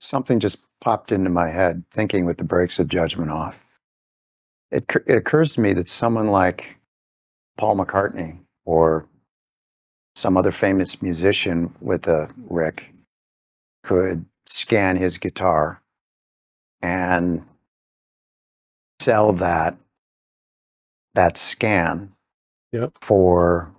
something just popped into my head, thinking with the brakes of judgment off. It occurs to me that someone like Paul McCartney or some other famous musician with a Rick could scan his guitar and sell that scan for,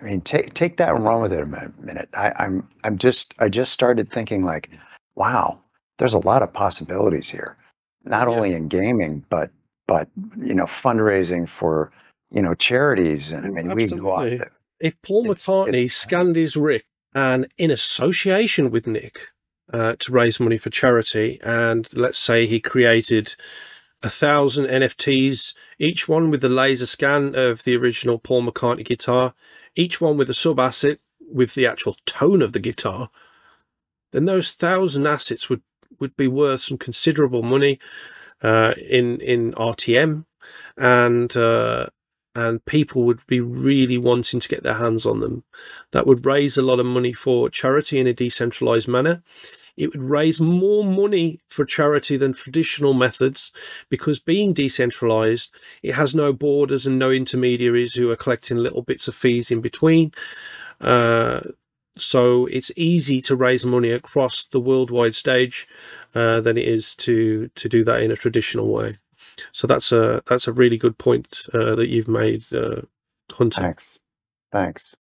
I mean, take that and run with it a minute. I just started thinking like, wow, there's a lot of possibilities here, not only in gaming, but you know, fundraising for, you know, charities. And I mean, we go off there. If Paul McCartney scanned his Rick and in association with Nick to raise money for charity, and let's say he created 1,000 NFTs, each one with the laser scan of the original Paul McCartney guitar, each one with a sub-asset with the actual tone of the guitar, then those 1,000 assets would be worth some considerable money in RTM, and people would be really wanting to get their hands on them. That would raise a lot of money for charity in a decentralized manner. It would raise more money for charity than traditional methods, because being decentralized, it has no borders and no intermediaries who are collecting little bits of fees in between. So it's easy to raise money across the worldwide stage than it is to do that in a traditional way. So that's a really good point that you've made, Hunter. Thanks.